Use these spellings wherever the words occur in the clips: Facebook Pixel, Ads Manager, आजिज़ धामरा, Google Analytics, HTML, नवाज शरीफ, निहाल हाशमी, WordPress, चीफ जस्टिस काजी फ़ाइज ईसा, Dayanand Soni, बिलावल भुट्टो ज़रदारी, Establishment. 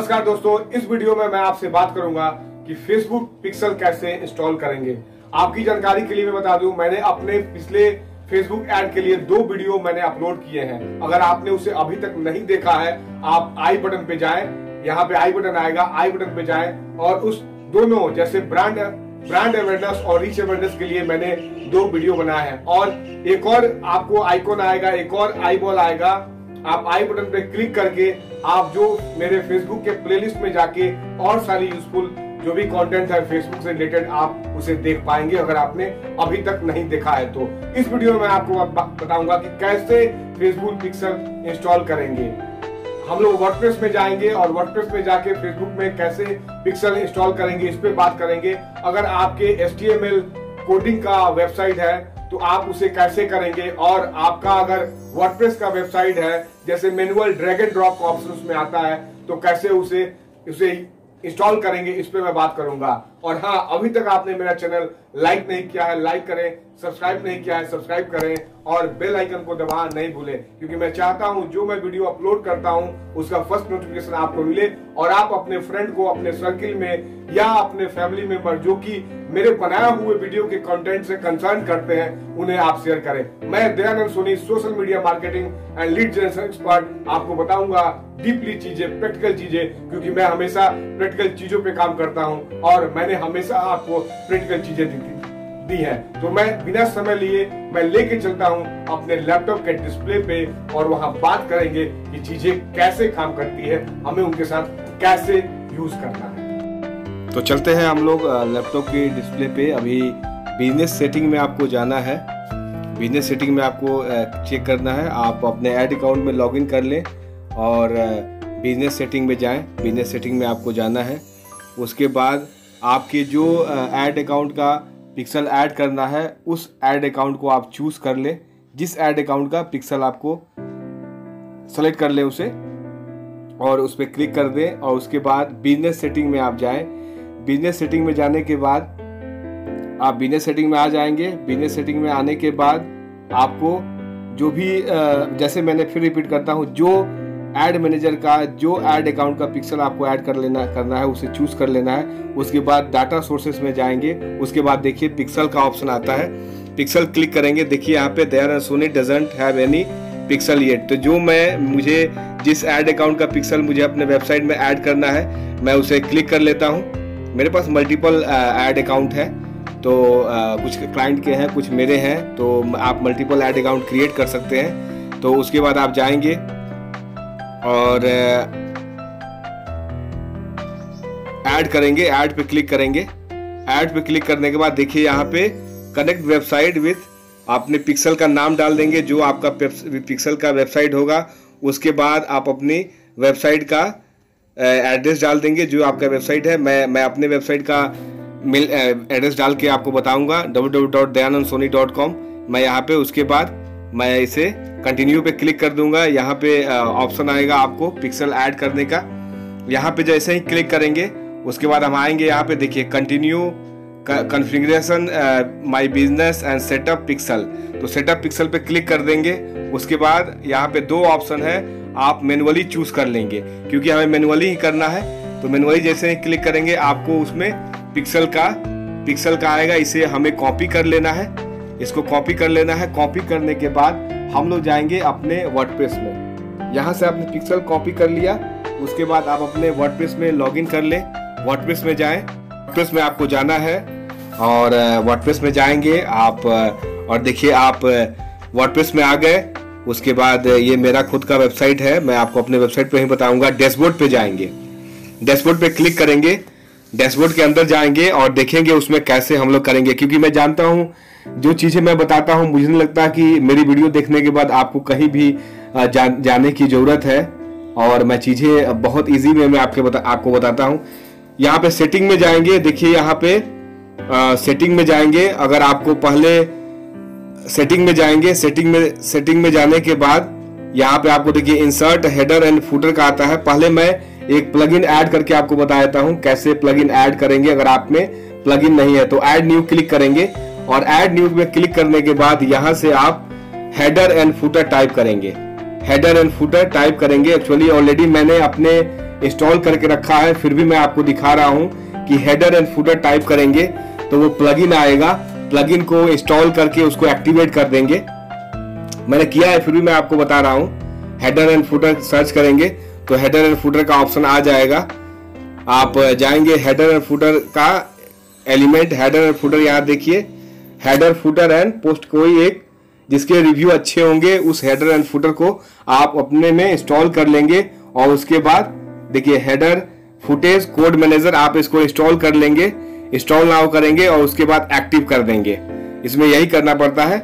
नमस्कार दोस्तों, इस वीडियो में मैं आपसे बात करूंगा कि Facebook पिक्सल कैसे इंस्टॉल करेंगे। आपकी जानकारी के लिए मैं बता दूं, मैंने अपने पिछले Facebook ऐड के लिए 2 वीडियो मैंने अपलोड किए हैं। अगर आपने उसे अभी तक नहीं देखा है, आप आई बटन पे जाएं, यहाँ पे आई बटन आएगा, आई बटन पे जाएं और उस दोनों जैसे ब्रांड अवेयरनेस और रीच अवेयरनेस के लिए मैंने 2 वीडियो बनाए हैं। और एक और आपको आइकॉन आएगा, एक और आई बॉल आएगा, आप आई बटन पे क्लिक करके आप जो मेरे फेसबुक के प्लेलिस्ट में जाके और सारी यूजफुल जो भी कंटेंट है फेसबुक से रिलेटेड आप उसे देख पाएंगे, अगर आपने अभी तक नहीं देखा है। तो इस वीडियो में आपको बताऊंगा कि कैसे फेसबुक पिक्सल इंस्टॉल करेंगे। हम लोग वर्डप्रेस में जाएंगे और वर्डप्रेस में जाके फेसबुक में कैसे पिक्सल इंस्टॉल करेंगे इस पे बात करेंगे। अगर आपके HTML कोडिंग का वेबसाइट है तो आप उसे कैसे करेंगे, और आपका अगर वर्डप्रेस का वेबसाइट है जैसे मैनुअल ड्रैग एंड ड्रॉप का ऑप्शन उसमें आता है तो कैसे उसे इंस्टॉल करेंगे इस पे मैं बात करूंगा। और हाँ, अभी तक आपने मेरा चैनल लाइक नहीं किया है, लाइक करें, सब्सक्राइब नहीं किया है, सब्सक्राइब करें और बेल आइकन को दबाना नहीं भूलें, क्योंकि मैं चाहता हूं जो मैं वीडियो अपलोड करता हूं उसका फर्स्ट नोटिफिकेशन आपको मिले और आप अपने फ्रेंड को, अपने सर्किल में या अपने फैमिली मेंबर जो कि मेरे बनाए हुए वीडियो के कंटेंट से कंसर्न करते हैं उन्हें आप शेयर करें। मैं Dayanand Soni, social media marketing and lead generation expert, आपको बताऊंगा डीपली चीजें, प्रैक्टिकल चीजें, क्योंकि मैं हमेशा प्रैक्टिकल चीजों पे काम करता हूं और मैंने हमेशा आपको प्रैक्टिकल चीजें दी है। तो मैं बिना समय लिए मैं लेके चलता हूं अपने लैपटॉप के डिस्प्ले पे और वहां बात करेंगे कि चीजें कैसे काम करती है, हमें उनके साथ कैसे यूज करना है। तो चलते हैं हम लोग लैपटॉप के डिस्प्ले पे। अभी बिजनेस सेटिंग में आपको जाना है, बिजनेस सेटिंग में आपको चेक करना है, आप अपने एड अकाउंट में लॉग इन कर लें और बिजनेस सेटिंग में जाएं। बिजनेस सेटिंग में आपको जाना है, उसके बाद आपके जो ऐड अकाउंट का पिक्सल ऐड करना है उस ऐड अकाउंट को आप चूज़ कर लें, जिस ऐड अकाउंट का पिक्सल आपको सेलेक्ट कर लें उसे, और उस पर क्लिक कर दें। और उसके बाद बिजनेस सेटिंग में आप जाएं। बिजनेस सेटिंग में जाने के बाद आप बिजनेस सेटिंग में आ जाएंगे। बिजनेस सेटिंग में आने के बाद आपको जो भी जैसे मैंने फिर रिपीट करता हूँ, जो एड मैनेजर का, जो एड अकाउंट का पिक्सल आपको ऐड करना है उसे चूज कर लेना है। उसके बाद डाटा सोर्सेस में जाएंगे, उसके बाद देखिए पिक्सल का ऑप्शन आता है, पिक्सल क्लिक करेंगे। देखिए यहाँ पे Dayanand Soni doesn't have any pixel yet. तो जो जिस एड अकाउंट का पिक्सल मुझे अपने वेबसाइट में ऐड करना है मैं उसे क्लिक कर लेता हूँ। मेरे पास मल्टीपल एड अकाउंट है, तो कुछ क्लाइंट के हैं, कुछ मेरे हैं, तो आप मल्टीपल एड अकाउंट क्रिएट कर सकते हैं। तो उसके बाद आप जाएंगे और ऐड करेंगे, ऐड पे क्लिक करेंगे। ऐड पे क्लिक करने के बाद देखिए यहाँ पे कनेक्ट वेबसाइट विथ, आपने पिक्सल का नाम डाल देंगे जो आपका पिक्सल का वेबसाइट होगा। उसके बाद आप अपनी वेबसाइट का एड्रेस डाल देंगे जो आपका वेबसाइट है। मैं अपने वेबसाइट का मेल एड्रेस डाल के आपको बताऊंगा, www.dayanandsoni.com। मैं यहाँ पे उसके बाद मैं इसे कंटिन्यू पे क्लिक कर दूंगा। यहाँ पे ऑप्शन आएगा आपको पिक्सल ऐड करने का, यहाँ पे जैसे ही क्लिक करेंगे उसके बाद हम आएंगे यहाँ पे, देखिए continue configuration my business and setup pixel. तो सेटअप पिक्सल पे क्लिक कर देंगे। उसके बाद यहाँ पे 2 ऑप्शन है, आप मैनुअली चूज कर लेंगे क्योंकि हमें मैनुअली ही करना है। तो मैनुअली जैसे ही क्लिक करेंगे आपको उसमें पिक्सल का आएगा, इसे हमें कॉपी कर लेना है, इसको कॉपी कर लेना है। कॉपी करने के बाद हम लोग जाएंगे अपने वर्डप्रेस में। यहाँ से आपने पिक्सल कॉपी कर लिया, उसके बाद आप अपने वर्डप्रेस में लॉगिन कर लें। वर्डप्रेस में जाएं, वर्डप्रेस में आपको जाना है और वर्डप्रेस में जाएंगे आप, और देखिए आप वर्डप्रेस में आ गए। उसके बाद ये मेरा खुद का वेबसाइट है, मैं आपको अपने वेबसाइट पर ही बताऊँगा। डैशबोर्ड पर जाएंगे, डैशबोर्ड पर क्लिक करेंगे, डैशबोर्ड के अंदर जाएंगे और देखेंगे उसमें कैसे हम लोग करेंगे, क्योंकि मैं जानता हूँ जो चीज़ें मैं बताता हूँ, मुझे नहीं लगता कि मेरी वीडियो देखने के बाद आपको कहीं भी जाने की ज़रूरत है, और मैं चीज़ें बहुत इजी वे में आपको बताता हूँ। यहाँ पे सेटिंग में जाएंगे, देखिए यहाँ पे सेटिंग में जाएंगे। अगर आपको पहले सेटिंग में जाएंगे, सेटिंग में जाने के बाद यहाँ पे आपको देखिए इंसर्ट हेडर एंड फूटर का आता है। पहले मैं एक प्लगइन ऐड करके आपको बता देता हूँ कैसे प्लगइन ऐड करेंगे, अगर आप में प्लगइन नहीं है तो। ऐड न्यू क्लिक करेंगे और ऐड न्यू में क्लिक करने के बाद यहाँ से आप हेडर एंड फूटर टाइप करेंगे, हेडर एंड फूटर टाइप करेंगे। एक्चुअली ऑलरेडी मैंने अपने इंस्टॉल करके रखा है, फिर भी मैं आपको दिखा रहा हूँ कि हेडर एंड फुटर टाइप करेंगे तो वो प्लगइन आएगा, प्लगइन को इंस्टॉल करके उसको एक्टिवेट कर देंगे। मैंने किया है, फिर भी मैं आपको बता रहा हूँ। हेडर एंड फुटर सर्च करेंगे तो हेडर एंड फुटर का ऑप्शन आ जाएगा। आप जाएंगे हेडर एंड फुटर का एलिमेंट, हेडर एंड फुटर, यहाँ देखिए हेडर फुटर एंड पोस्ट, कोई एक जिसके रिव्यू अच्छे होंगे उस हेडर एंड फुटर को आप अपने में इंस्टॉल कर लेंगे। और उसके बाद देखिए हेडर फुटेज कोड मैनेजर, आप इसको इंस्टॉल कर लेंगे, इंस्टॉल नाउ करेंगे और उसके बाद एक्टिव कर देंगे। इसमें यही करना पड़ता है,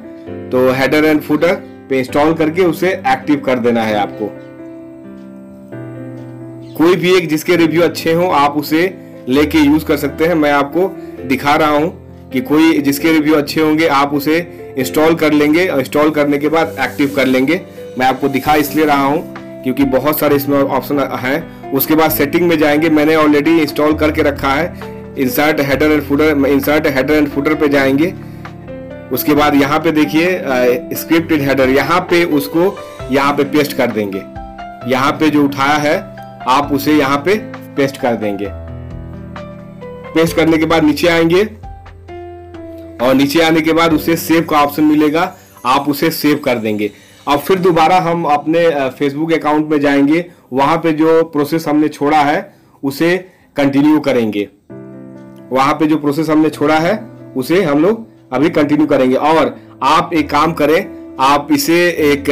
तो हेडर एंड फुटर पे इंस्टॉल करके उसे एक्टिव कर देना है आपको। कोई भी एक जिसके रिव्यू अच्छे हों आप उसे लेके यूज कर सकते हैं। मैं आपको दिखा रहा हूँ कि कोई जिसके रिव्यू अच्छे होंगे आप उसे इंस्टॉल कर लेंगे और इंस्टॉल करने के बाद एक्टिव कर लेंगे। मैं आपको दिखा इसलिए रहा हूँ क्योंकि बहुत सारे इसमें ऑप्शन हैं। उसके बाद सेटिंग में जाएंगे, मैंने ऑलरेडी इंस्टॉल करके रखा है। Insert header and footer, insert header and footer पे जाएंगे। उसके बाद यहाँ पे देखिए स्क्रिप्टेड हेडर, यहाँ पे उसको यहाँ पे पेस्ट कर देंगे। यहाँ पे जो उठाया है आप उसे यहाँ पे पेस्ट कर देंगे। पेस्ट करने के बाद नीचे आएंगे और नीचे आने के बाद उसे सेव का ऑप्शन मिलेगा, आप उसे सेव कर देंगे। अब फिर दोबारा हम अपने फेसबुक अकाउंट में जाएंगे, वहाँ पे जो प्रोसेस हमने छोड़ा है उसे कंटिन्यू करेंगे। वहाँ पे जो प्रोसेस हमने छोड़ा है उसे हम लोग अभी कंटिन्यू करेंगे। और आप एक काम करें, आप इसे एक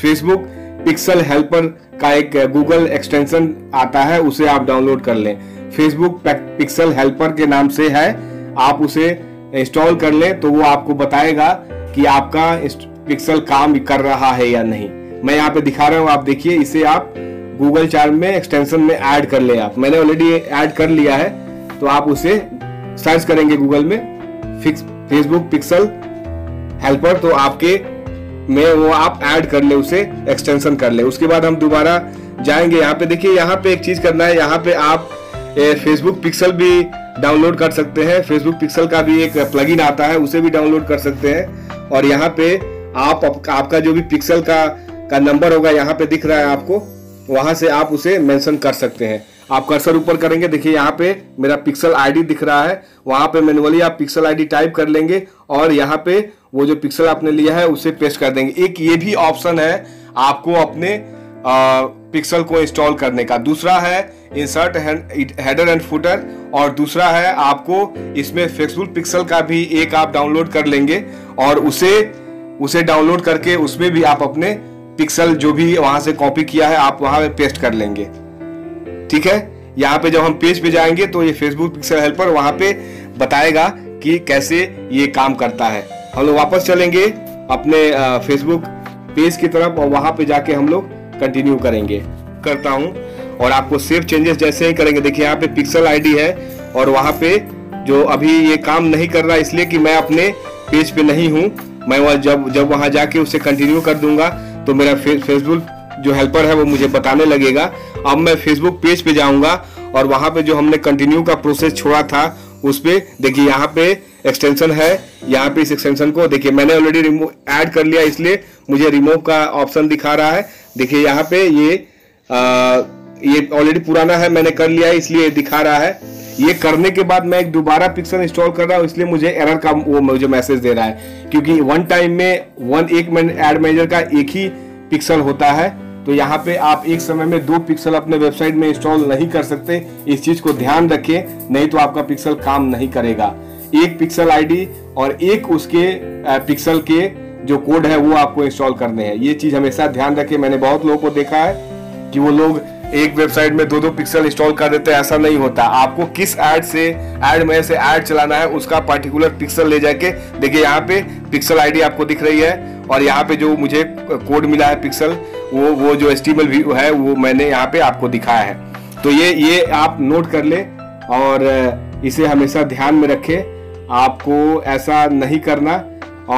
फेसबुक पिक्सल हेल्पर का एक गूगल एक्सटेंशन आता है उसे आप डाउनलोड कर लें। फेसबुक पिक्सल हेल्पर के नाम से है, आप उसे इंस्टॉल कर लें तो वो आपको बताएगा कि आपका पिक्सल काम कर रहा है या नहीं। मैं यहाँ पे दिखा रहा हूँ, आप देखिए। इसे आप गूगल चार्म में एक्सटेंशन में ऐड कर लें। आप, मैंने ऑलरेडी ऐड कर लिया है, तो आप उसे सर्च करेंगे गूगल में फेसबुक पिक्सल हेल्पर, तो आपके में वो आप ऐड कर ले, उसे एक्सटेंशन कर ले। उसके बाद हम दोबारा जाएंगे, यहाँ पे देखिए, यहाँ पे एक चीज करना है। यहाँ पे आप फेसबुक पिक्सल भी डाउनलोड कर सकते हैं, फेसबुक पिक्सल का भी एक प्लगइन आता है उसे भी डाउनलोड कर सकते हैं। और यहाँ पे आप आपका जो भी पिक्सल का नंबर होगा यहाँ पे दिख रहा है आपको, वहां से आप उसे मेंशन कर सकते हैं। आप कर्सर ऊपर करेंगे, देखिए यहाँ पे मेरा पिक्सल आईडी दिख रहा है, वहां पे मैनुअली आप पिक्सल आईडी टाइप कर लेंगे और यहाँ पे वो जो पिक्सल आपने लिया है उसे पेस्ट कर देंगे। एक ये भी ऑप्शन है आपको अपने पिक्सल को इंस्टॉल करने का। दूसरा है इंसर्ट हेडर एंड फुटर, और दूसरा है आपको इसमें फेसबुक पिक्सल का भी एक आप डाउनलोड कर लेंगे और उसे डाउनलोड करके उसमें भी आप अपने पिक्सल जो भी वहां से कॉपी किया है आप वहां पे पेस्ट कर लेंगे। ठीक है, यहाँ पे जब हम पेज पे जाएंगे तो ये फेसबुक पिक्सल हेल्पर वहाँ पे बताएगा कि कैसे ये काम करता है। हम लोग वापस चलेंगे अपने फेसबुक पेज की तरफ और वहाँ पे जाके हम लोग कंटिन्यू करेंगे, करता हूँ। और आपको सेव चेंजेस जैसे ही करेंगे, देखिए यहाँ पे पिक्सल आईडी है और वहाँ पे जो अभी ये काम नहीं कर रहा इसलिए कि मैं अपने पेज पे नहीं हूँ। मैं वहाँ जब वहाँ जाके उसे कंटिन्यू कर दूंगा तो मेरा फेसबुक जो हेल्पर है वो मुझे बताने लगेगा। अब मैं फेसबुक पेज पे जाऊंगा और वहां पे जो हमने कंटिन्यू का प्रोसेस छोड़ा था उस पे देखिए यहाँ पे एक्सटेंशन है। यहाँ पे इस एक्सटेंशन को देखिए मैंने ऑलरेडी रिमूव ऐड कर लिया, इसलिए मुझे रिमूव का ऑप्शन दिखा रहा है। देखिए यहाँ पे ये ऑलरेडी पुराना है, मैंने कर लिया है इसलिए दिखा रहा है। ये करने के बाद मैं एक दोबारा पिक्सल इंस्टॉल कर रहा हूँ इसलिए मुझे एरर का वो मुझे मैसेज दे रहा है, क्योंकि वन टाइम में एक एड मैनेजर का एक ही पिक्सल होता है। तो यहाँ पे आप एक समय में 2 पिक्सल अपने वेबसाइट में इंस्टॉल नहीं कर सकते, इस चीज को ध्यान रखें, नहीं तो आपका पिक्सल काम नहीं करेगा। एक पिक्सल आईडी और एक उसके पिक्सल के जो कोड है वो आपको इंस्टॉल करने हैं। ये चीज हमेशा ध्यान रखें। मैंने बहुत लोगों को देखा है कि वो लोग एक वेबसाइट में 2-2 पिक्सल इंस्टॉल कर देते हैं, ऐसा नहीं होता। आपको किस ऐड में से ऐड चलाना है उसका पार्टिकुलर पिक्सल ले जाके, देखिए यहाँ पे पिक्सल आईडी आपको दिख रही है और यहाँ पे जो मुझे कोड मिला है पिक्सल वो जो HTML व्यू है वो मैंने यहाँ पे आपको दिखाया है। तो ये आप नोट कर ले और इसे हमेशा ध्यान में रखें, आपको ऐसा नहीं करना।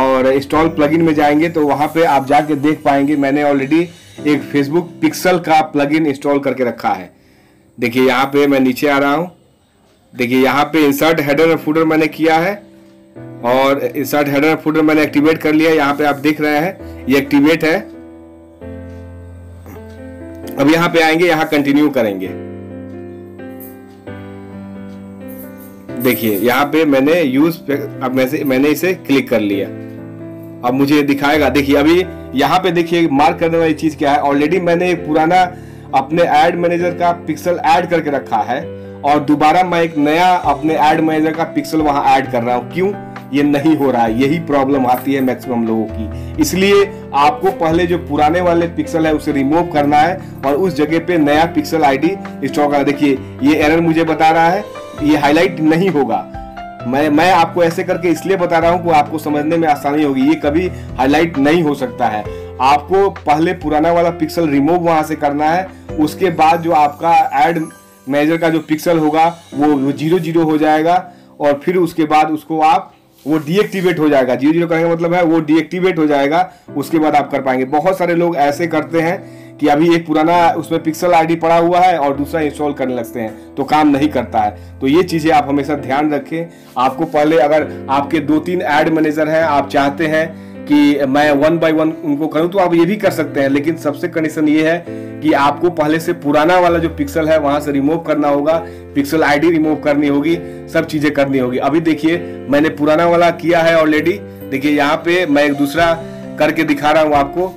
और इंस्टॉल प्लगइन में जाएंगे तो वहाँ पे आप जाके देख पाएंगे, मैंने ऑलरेडी एक फेसबुक पिक्सल का प्लगइन इंस्टॉल करके रखा है। देखिए यहाँ पे मैं नीचे आ रहा हूँ, देखिए यहाँ पे इंसर्ट हेडर और फुटर मैंने किया है और इंसर्ट हेडर और फुटर मैंने एक्टिवेट कर लिया है। यहाँ पे आप देख रहे हैं ये एक्टिवेट है। अब यहाँ पे आएंगे, यहाँ कंटिन्यू करेंगे। देखिए यहाँ पे मैंने यूज, अब मैंने इसे क्लिक कर लिया, अब मुझे दिखाएगा। देखिए अभी यहाँ पे देखिए मार्क करने वाली चीज क्या है। ऑलरेडी मैंने एक पुराना अपने एड मैनेजर का पिक्सल ऐड करके रखा है और दोबारा मैं एक नया अपने एड मैनेजर का पिक्सल वहां ऐड कर रहा हूँ। क्यों ये नहीं हो रहा है? यही प्रॉब्लम आती है मैक्सिमम लोगों की। इसलिए आपको पहले जो पुराने वाले पिक्सल है उसे रिमूव करना है और उस जगह पे नया पिक्सल आईडी इंस्टॉल करना। देखिए ये एरर मुझे बता रहा है, ये हाईलाइट नहीं होगा। मैं आपको ऐसे करके इसलिए बता रहा हूँ कि आपको समझने में आसानी होगी। ये कभी हाईलाइट नहीं हो सकता है। आपको पहले पुराना वाला पिक्सल रिमूव वहां से करना है, उसके बाद जो आपका एड मैनेजर का जो पिक्सल होगा वो 0-0 हो जाएगा और फिर उसके बाद उसको आप वो डीएक्टिवेट हो जाएगा। 0-0 करने का मतलब है वो डीएक्टिवेट हो जाएगा, उसके बाद आप कर पाएंगे। बहुत सारे लोग ऐसे करते हैं कि अभी एक पुराना उसमें पिक्सल आईडी पड़ा हुआ है और दूसरा इंस्टॉल करने लगते हैं तो काम नहीं करता है। तो ये चीज़ें आप हमेशा ध्यान रखें। आपको पहले, अगर आपके 2-3 एड मैनेजर हैं, आप चाहते हैं कि मैं 1 बाय 1 उनको करूं तो आप ये भी कर सकते हैं, लेकिन सबसे कंडीशन ये है कि आपको पहले से पुराना वाला जो पिक्सल है वहां से रिमूव करना होगा, पिक्सल आईडी रिमूव करनी होगी, सब चीजें करनी होगी। अभी देखिए मैंने पुराना वाला किया है ऑलरेडी। देखिए यहाँ पे मैं एक दूसरा करके दिखा रहा हूँ आपको।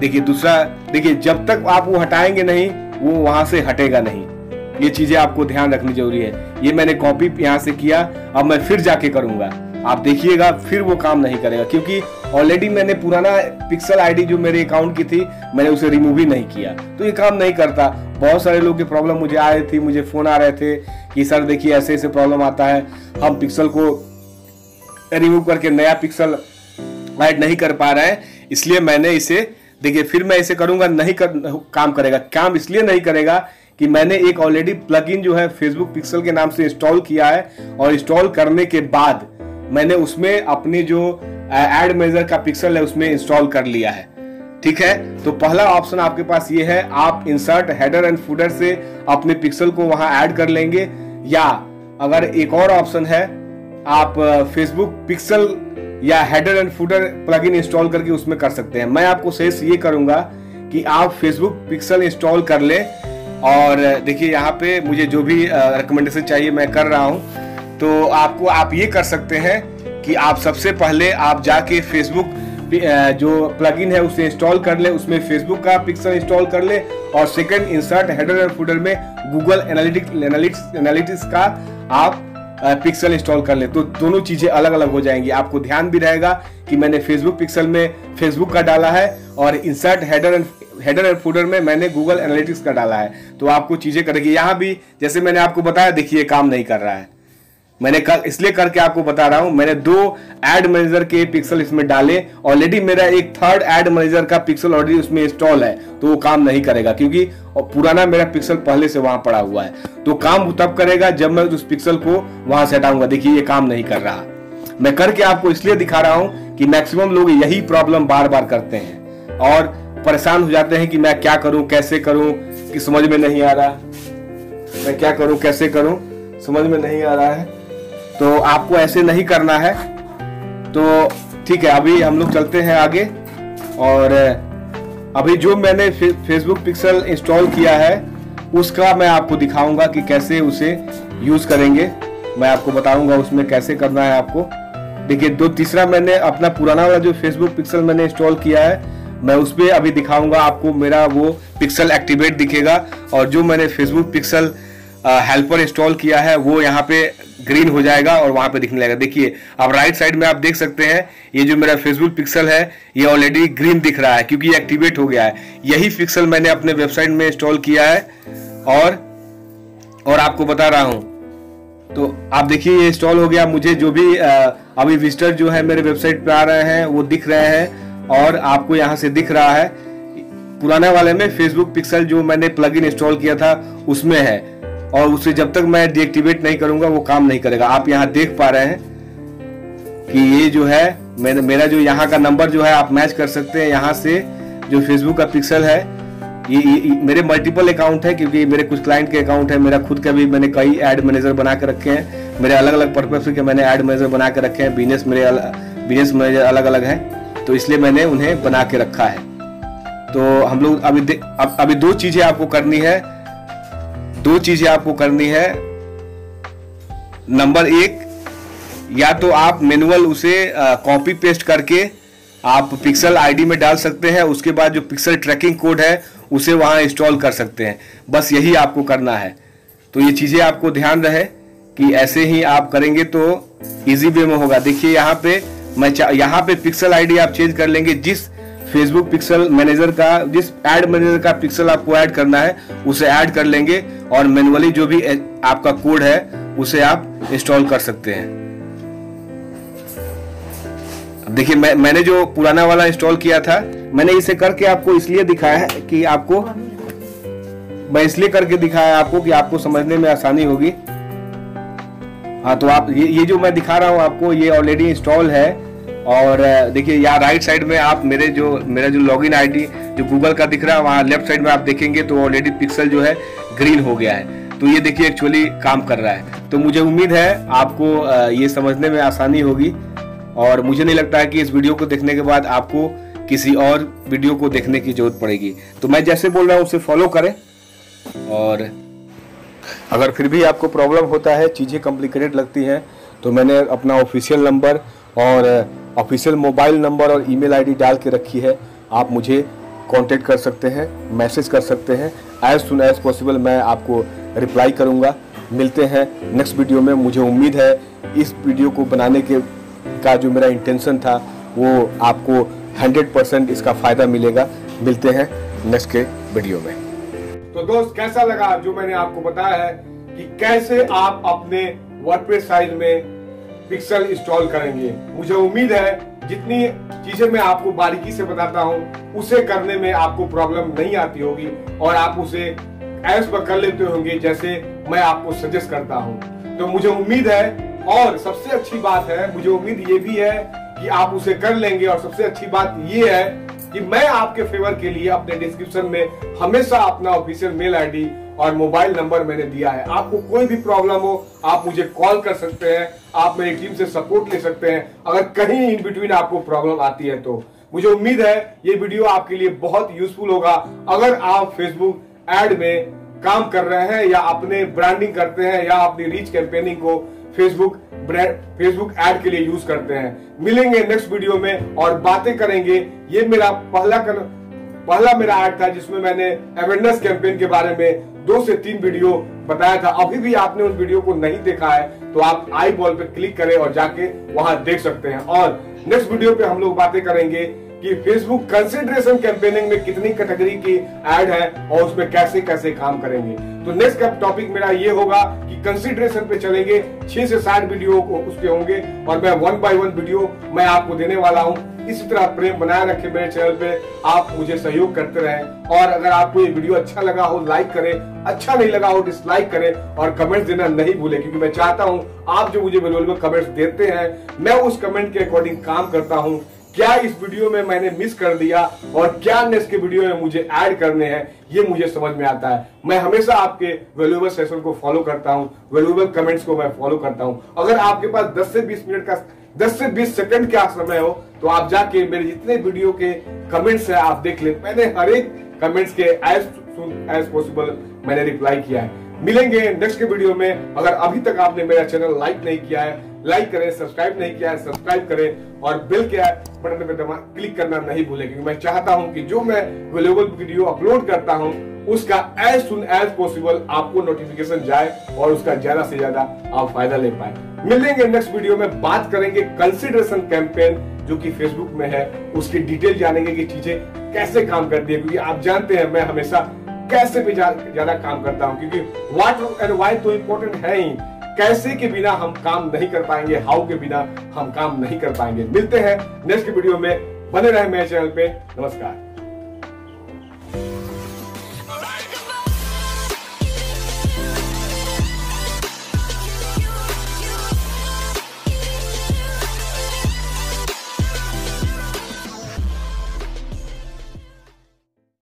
देखिए दूसरा, देखिए जब तक आप वो हटाएंगे नहीं वो वहां से हटेगा नहीं। ये चीजें आपको ध्यान रखनी जरूरी है। ये मैंने कॉपी यहाँ से किया, अब मैं फिर जाके करूंगा, आप देखिएगा फिर वो काम नहीं करेगा, क्योंकि ऑलरेडी मैंने पुराना पिक्सल आईडी जो मेरे अकाउंट की थी मैंने उसे रिमूव ही नहीं किया, तो ये काम नहीं करता। बहुत सारे लोग की प्रॉब्लम मुझे आ रही थी, मुझे फोन आ रहे थे कि सर देखिए ऐसे ऐसे प्रॉब्लम आता है, हम पिक्सल को रिमूव करके नया पिक्सल ऐड नहीं कर पा रहे हैं, इसलिए मैंने इसे, देखिए फिर मैं इसे करूँगा, नहीं काम करेगा। काम इसलिए नहीं करेगा कि मैंने एक ऑलरेडी प्लगइन जो है फेसबुक पिक्सल के नाम से इंस्टॉल किया है और इंस्टॉल करने के बाद मैंने उसमें अपने जो एड मैनेजर का पिक्सल है उसमें इंस्टॉल कर लिया है। ठीक है, तो पहला ऑप्शन आपके पास ये है, आप इंसर्ट हेडर एंड फूटर से अपने पिक्सल को वहां ऐड कर लेंगे, या अगर एक और ऑप्शन है आप फेसबुक पिक्सल या header and footer plugin install करके उसमें कर सकते हैं। मैं आपको सजेस्ट ये करूंगा कि आप फेसबुक पिक्सल इंस्टॉल कर लें। और देखिए यहाँ पे मुझे जो भी रिकमेंडेशन चाहिए मैं कर रहा हूँ। तो आपको, आप ये कर सकते हैं कि आप सबसे पहले आप जाके फेसबुक जो प्लगइन है उसे इंस्टॉल कर ले, उसमें फेसबुक का पिक्सल इंस्टॉल कर ले, और second insert header and footer में गूगल एनालिटिक्स का आप पिक्सल इंस्टॉल कर ले। तो दोनों चीज़ें अलग अलग हो जाएंगी। आपको ध्यान भी रहेगा कि मैंने फेसबुक पिक्सल में फेसबुक का डाला है और इंसर्ट हेडर एंड फूटर में मैंने गूगल एनालिटिक्स का डाला है, तो आपको चीज़ें करेगी। यहाँ भी जैसे मैंने आपको बताया, देखिए काम नहीं कर रहा है। मैंने इसलिए करके आपको बता रहा हूं, मैंने 2 एड मैनेजर के पिक्सल इसमें डाले, ऑलरेडी मेरा एक 3rd एड मैनेजर का पिक्सल ऑलरेडी उसमें इंस्टॉल है, तो वो काम नहीं करेगा क्योंकि पुराना मेरा पिक्सल पहले से वहां पड़ा हुआ है। तो काम तब करेगा जब मैं उस पिक्सल को वहां से हटाऊंगा। देखिए ये काम नहीं कर रहा, मैं करके आपको इसलिए दिखा रहा हूं कि मैक्सिमम लोग यही प्रॉब्लम बार बार करते हैं और परेशान हो जाते हैं कि मैं क्या करूं, कैसे करूं, कि समझ में नहीं आ रहा, मैं क्या करूं, कैसे करूं, समझ में नहीं आ रहा है। तो आपको ऐसे नहीं करना है। तो ठीक है, अभी हम लोग चलते हैं आगे। और अभी जो मैंने फेसबुक पिक्सल इंस्टॉल किया है उसका मैं आपको दिखाऊंगा कि कैसे उसे यूज़ करेंगे, मैं आपको बताऊंगा उसमें कैसे करना है आपको। देखिए तीसरा मैंने अपना पुराना वाला जो फेसबुक पिक्सल मैंने इंस्टॉल किया है, मैं उस पर अभी दिखाऊंगा आपको। मेरा वो पिक्सल एक्टिवेट दिखेगा और जो मैंने फेसबुक पिक्सल हेल्पर इंस्टॉल किया है वो यहाँ पे ग्रीन हो जाएगा और वहाँ पे दिखने लगेगा। देखिए अब राइट साइड में आप देख सकते हैं ये जो मेरा फेसबुक पिक्सल है ये ऑलरेडी ग्रीन दिख रहा है क्योंकि ये एक्टिवेट हो गया है। यही पिक्सल मैंने अपने वेबसाइट में इंस्टॉल किया है और आपको बता रहा हूँ। तो आप देखिए ये इंस्टॉल हो गया। मुझे जो भी अभी विजिटर जो है मेरे वेबसाइट पर आ रहे हैं वो दिख रहे हैं और आपको यहाँ से दिख रहा है। पुराना वाले में फेसबुक पिक्सल जो मैंने प्लगइन इंस्टॉल किया था उसमें है और उसे जब तक मैं डीएक्टिवेट नहीं करूंगा वो काम नहीं करेगा। आप यहाँ देख पा रहे हैं कि ये जो है मेरा जो यहाँ का नंबर जो है आप मैच कर सकते हैं। यहाँ से जो फेसबुक का पिक्सल है ये मेरे मल्टीपल अकाउंट है क्योंकि मेरे कुछ क्लाइंट के अकाउंट है, मेरा खुद का भी मैंने कई एड मैनेजर बना के रखे हैं, मेरे अलग अलग पर्पज के मैंने एड मैनेजर बना के रखे हैं। बिजनेस मैनेजर अलग अलग हैं तो इसलिए मैंने उन्हें बना के रखा है। तो हम लोग अभी 2 चीज़ें आपको करनी है। नंबर एक, या तो आप मैनुअल उसे कॉपी पेस्ट करके आप पिक्सल आईडी में डाल सकते हैं, उसके बाद जो पिक्सल ट्रैकिंग कोड है उसे वहाँ इंस्टॉल कर सकते हैं। बस यही आपको करना है। तो ये चीज़ें आपको ध्यान रहे कि ऐसे ही आप करेंगे तो इजी वे में होगा। देखिए यहाँ पे यहाँ पे पिक्सल आईडी आप चेंज कर लेंगे, जिस फेसबुक पिक्सल मैनेजर का, जिस एड मैनेजर का पिक्सल आपको ऐड करना है उसे ऐड कर लेंगे और मैनुअली जो भी आपका कोड है उसे आप इंस्टॉल कर सकते हैं। देखिए मैंने जो पुराना वाला इंस्टॉल किया था, मैंने इसे करके आपको इसलिए दिखाया है कि आपको, मैं इसलिए करके दिखाया आपको कि आपको समझने में आसानी होगी। हाँ, तो आप ये जो मैं दिखा रहा हूँ आपको, ये ऑलरेडी इंस्टॉल है। और देखिए यहाँ राइट साइड में आप मेरा जो लॉगिन आईडी जो गूगल का दिख रहा है, वहाँ लेफ्ट साइड में आप देखेंगे तो ऑलरेडी पिक्सल जो है ग्रीन हो गया है। तो ये देखिए एक्चुअली काम कर रहा है। तो मुझे उम्मीद है आपको ये समझने में आसानी होगी और मुझे नहीं लगता है कि इस वीडियो को देखने के बाद आपको किसी और वीडियो को देखने की जरूरत पड़ेगी। तो मैं जैसे बोल रहा हूँ उसे फॉलो करें, और अगर फिर भी आपको प्रॉब्लम होता है, चीज़ें कॉम्प्लिकेटेड लगती हैं, तो मैंने अपना ऑफिशियल नंबर और ऑफिशियल मोबाइल नंबर और ईमेल आईडी डाल के रखी है। आप मुझे कांटेक्ट कर सकते हैं, मैसेज कर सकते हैं। एज सुन एज पॉसिबल मैं आपको रिप्लाई करूँगा। मिलते हैं नेक्स्ट वीडियो में। मुझे उम्मीद है इस वीडियो को बनाने का जो मेरा इंटेंशन था वो आपको 100% इसका फ़ायदा मिलेगा। मिलते हैं नेक्स्ट के वीडियो में। तो दोस्त, कैसा लगा जो मैंने आपको बताया है कि कैसे आप अपने वर्डप्रेस साइट में पिक्सल इंस्टॉल करेंगे। मुझे उम्मीद है जितनी चीजें मैं आपको बारीकी से बताता हूँ उसे करने में आपको प्रॉब्लम नहीं आती होगी और आप उसे ऐसा कर लेते होंगे जैसे मैं आपको सजेस्ट करता हूँ। तो मुझे उम्मीद है, और सबसे अच्छी बात है, मुझे उम्मीद ये भी है कि आप उसे कर लेंगे। और सबसे अच्छी बात ये है कि मैं आपके फेवर के लिए अपने डिस्क्रिप्शन में हमेशा अपना ऑफिशियल मेल आईडी और मोबाइल नंबर मैंने दिया है। आपको कोई भी प्रॉब्लम हो आप मुझे कॉल कर सकते हैं, आप मेरी टीम से सपोर्ट ले सकते हैं अगर कहीं इन बिटवीन आपको प्रॉब्लम आती है। तो मुझे उम्मीद है ये वीडियो आपके लिए बहुत यूजफुल होगा। अगर आप फेसबुक एड में काम कर रहे हैं या अपने ब्रांडिंग करते हैं या अपनी रीच कैंपेनिंग को फेसबुक ऐड के लिए यूज करते हैं। मिलेंगे नेक्स्ट वीडियो में और बातें करेंगे। ये मेरा पहला मेरा ऐड था जिसमें मैंने अवेयरनेस कैंपेन के बारे में 2 से 3 वीडियो बताया था। अभी भी आपने उस वीडियो को नहीं देखा है तो आप आई बॉल पे क्लिक करें और जाके वहां देख सकते हैं। और नेक्स्ट वीडियो पे हम लोग बातें करेंगे कि फेसबुक कंसिडरेशन कैंपेनिंग में कितनी कैटेगरी की ऐड है और उसमें कैसे कैसे काम करेंगे। तो नेक्स्ट टॉपिक मेरा ये होगा कि कंसिडरेशन पे चलेंगे। 6 से 7 वीडियो को उसके होंगे और मैं 1 बाय 1 वीडियो मैं आपको देने वाला हूँ। इसी तरह प्रेम बनाए रखें मेरे चैनल पे, आप मुझे सहयोग करते रहें। और अगर आपको ये वीडियो अच्छा लगा हो लाइक करें, अच्छा नहीं लगा हो डिसलाइक करें और कमेंट्स देना नहीं भूलें, क्योंकि मैं चाहता हूँ आप जो मुझे बिल्कुल में कमेंट्स देते हैं मैं उस कमेंट के अकॉर्डिंग काम करता हूँ। क्या इस वीडियो में मैंने मिस कर दिया और क्या नेक्स्ट के वीडियो में मुझे ऐड करने हैं ये मुझे समझ में आता है। मैं हमेशा आपके वैल्यूएबल सेशन को फॉलो करता हूँ, वैल्यूएबल कमेंट्स को मैं फॉलो करता हूँ। अगर आपके पास 10 से 20 मिनट का 10 से 20 सेकंड का समय हो तो आप जाके मेरे जितने वीडियो के कमेंट्स है आप देख ले। मैंने हर एक कमेंट्स के एज सुन एज पॉसिबल मैंने रिप्लाई किया है। मिलेंगे नेक्स्ट के वीडियो में। अगर अभी तक आपने मेरा चैनल लाइक नहीं किया है लाइक करें, सब्सक्राइब नहीं किया है सब्सक्राइब करें और बेल के बटन पे क्लिक करना नहीं भूलें, क्योंकि मैं चाहता हूं कि जो मैं वैल्यूएबल वीडियो अपलोड करता हूं उसका एज सुन एज पॉसिबल आपको नोटिफिकेशन जाए और उसका ज्यादा से ज्यादा आप फायदा ले पाए। मिलेंगे नेक्स्ट वीडियो में। बात करेंगे कंसिडरेशन कैंपेन जो कि फेसबुक में है, उसकी डिटेल जानेंगे कि चीजें कैसे काम करती है, क्योंकि आप जानते हैं मैं हमेशा कैसे भी ज्यादा काम करता हूं, क्योंकि व्हाट एंड व्हाई तो इम्पोर्टेंट है ही, कैसे के बिना हम काम नहीं कर पाएंगे, हाउ के बिना हम काम नहीं कर पाएंगे। मिलते हैं नेक्स्ट वीडियो में। बने रहे मेरे चैनल पे। नमस्कार।